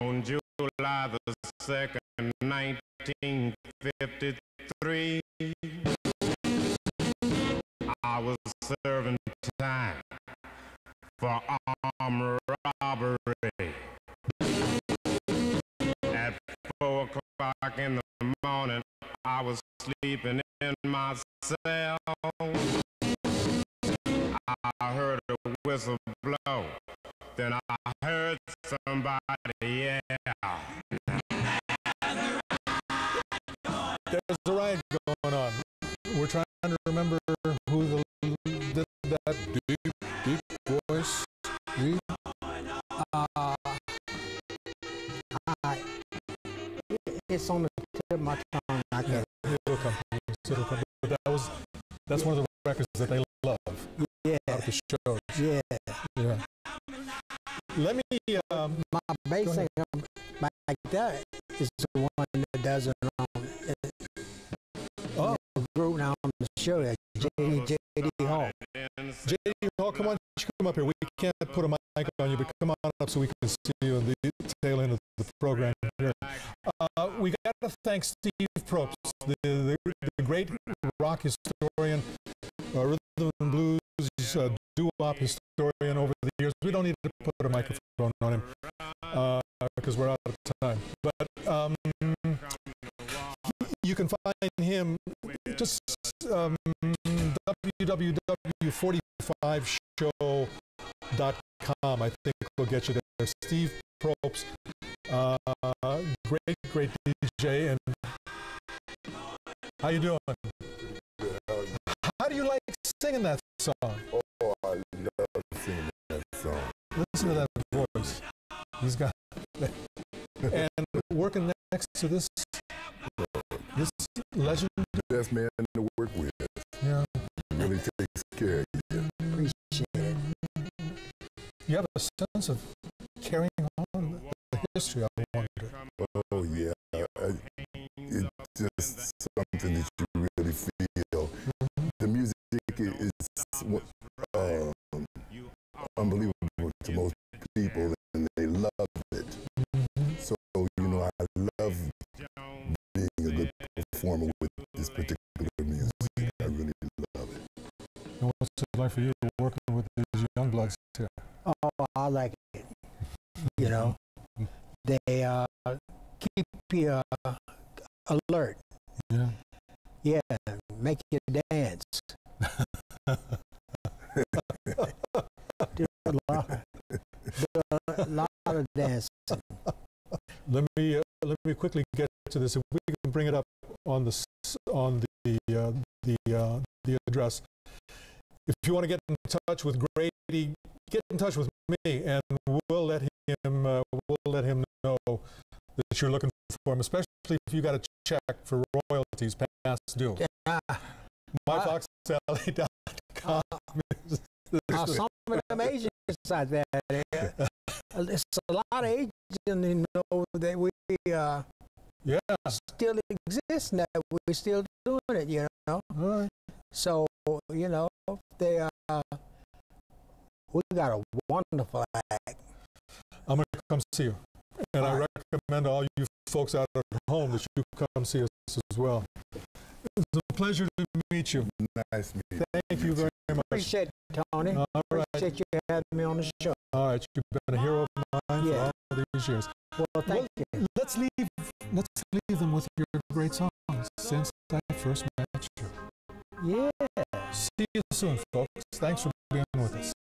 On July the 2nd, 1953, I was serving time for armed robbery. At 4 o'clock in the morning, I was sleeping in my cell. I heard a whistle blow. Then I heard somebody yell. There's a riot going on. We're trying to remember who did that deep voice. It's on the tip of my tongue. I can't. Yeah, it'll come. It'll come. But that's one of the records that they love. Yeah. Out of the shows. Yeah. Yeah. Let me. My bass thing like that is the one that does it on. Oh, group now on the show. That J.D. Hall. J.D. Hall, come on, come up here. We can't put a mic on you, but come on up so we can see you in the tail end of the program here. We got to thank Steve Propes, the great rock historian, rhythm and blues doo-wop historian over the years. We don't need to put a microphone on him because we're out of time. But you can find him just www.45show.com. I think we'll get you there. Steve Propes, great DJ. And how you doing? Good, how are you? How do you like singing that song? Oh, I love singing that song. Listen to that voice. He's got that. And working next to this legend. Best man to work with. Yeah. Really takes care of you. Appreciate it. You have a sense of carrying on the history of it. Oh, yeah. It's just something that you really feel. The music is unbelievable to most people, and they love it. So, you know, I love being a good performer with this particular music. I really love it. And what's it like for you working with these young bloods here? Oh, I like it. You know, they keep you alert. Yeah. Yeah, make you dance. Do a lot of dancing. Let me quickly get to this. If we can bring it up on the address. If you want to get in touch with Grady, get in touch with me, and we'll let him know that you're looking for him, especially if you got a check for royalties past due. Yeah. MyFoxSally.com. Some of them agents out there, there's a lot of agents, you know, that we still exist now. We're still doing it, you know. Right. So, you know, they we got a wonderful act. I'm going to come see you. And I recommend all you folks out at home that you come see us as well. It's a pleasure to meet you. Nice meeting you. Thank you very much. Appreciate it, Tony. All right. Appreciate you having me on the show. All right. You've been a hero of mine for all these years. Well, thank you. Let's leave them with your great song, Since I First Met You. Yeah. See you soon, folks. Thanks for being with us.